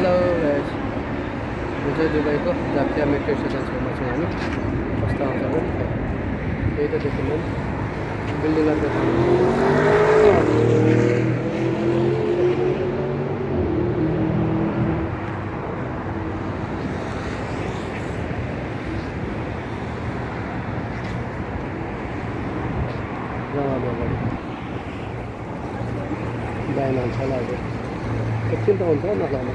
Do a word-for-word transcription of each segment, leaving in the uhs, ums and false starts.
Hello guys, मुझे जुलाई को जापिया में टेस्ट मशीन सस्ता होता है। यही तो देखिए बिल्डिंग का डायन अच्छा लगे एक तो नजाना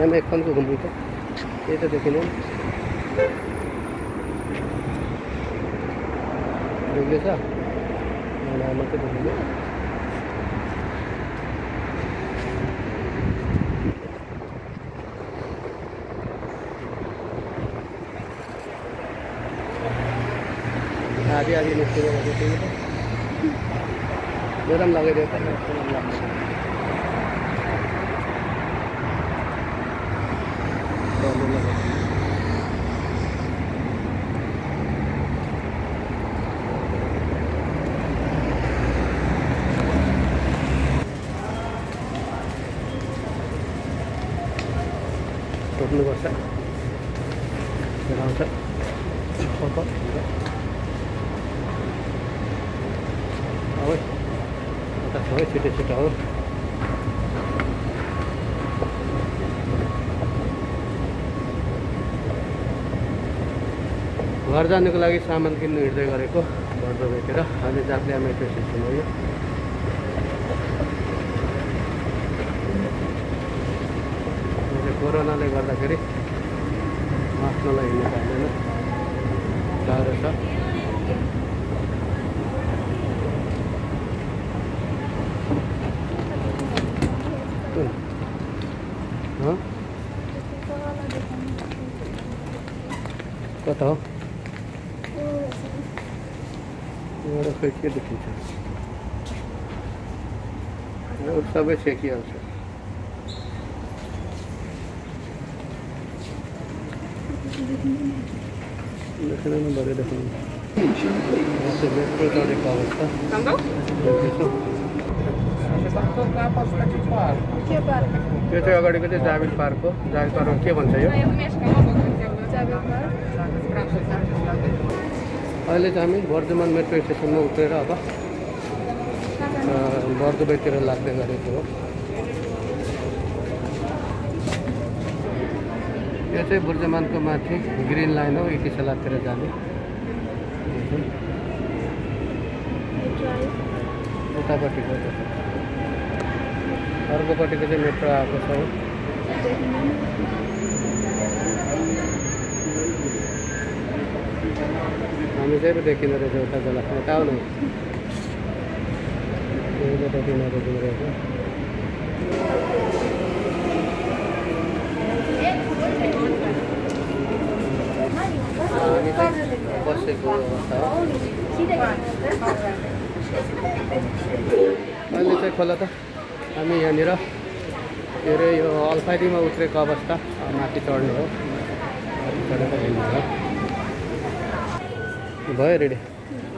मैम एक को घूम तो ये तो देखिए देखे हम तो घूमिए आगे आगे निकल जाए गरम लगे देता है। टोटल बच्चा और छिटे छिटा हो घर जानको लागि सामान किन्नु हिँड्दै गरेको घर बेचेर अहिले जाप्ले मेट्रो स्टेसन हो। यो कोरोनाले गर्दाखेरि आफ्नोलाई हिँड्नु पाइँदैन, गाह्रो छ। हाँ कता हो फेक देखी सब छेक बड़े देखने यो चाहिँ अगाडिको चाहिँ जाबिल पार्क हो। जाबिल पार्क के भन्छ यो? अहिले चाहिँ हामी बर्दमान मेट्रो स्टेसनमा उत्रेर अब बर्दुबेतिर लाग्दै गरेको हो। यो चाहिँ बर्दमानको माथि ग्रिन लाइन हो, इतिसलातिर जाने। यतापट्टि अर्कोपटि को मेट्रो आएको छ। हमी चाहिँ देखिँदो रहेछ उता बेला उता हो बसेको अहिले चाहिँ खोला त हमी यहाँ के अरे यो अल्फाइडी में उत्रेक अवस्था माथि चढ़ने हो। भाई रेडी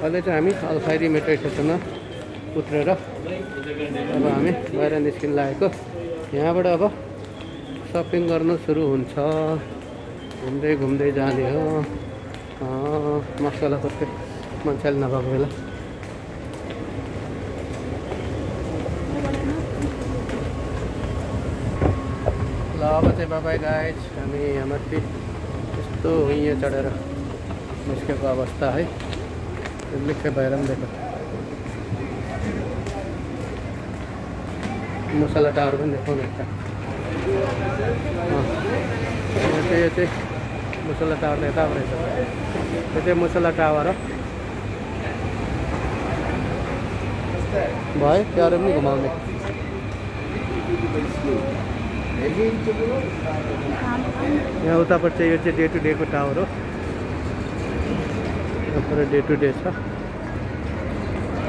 अलग हमी अल्फाइडी मेट्रो स्टेशन में उतरे अब हमें बाहर निस्किन लागेको। यहाँबाट अब शपिङ गर्न सुरु हुन्छ, घुम्दै घुम्दै जाने हो। मसला कस्तै मान्छेले नभएको बेला अब चाहिँ बाबाई गाइज हामी यहाँ माथि यस्तो यहाँ चढेर निस्केको अवस्था है। निस्के बाहिर पनि देखो मसाला टावर पनि देखाउनु हुन्छ। यो चाहिँ मसाला टावर यता रहेछ, यो चाहिँ मसाला टावर हो। भयो त्यहाँ पनि घुमाउने यहाँ उतापट चाहिँ यो चाहिँ डे टू डे को टावर हो। डे टू डे छ।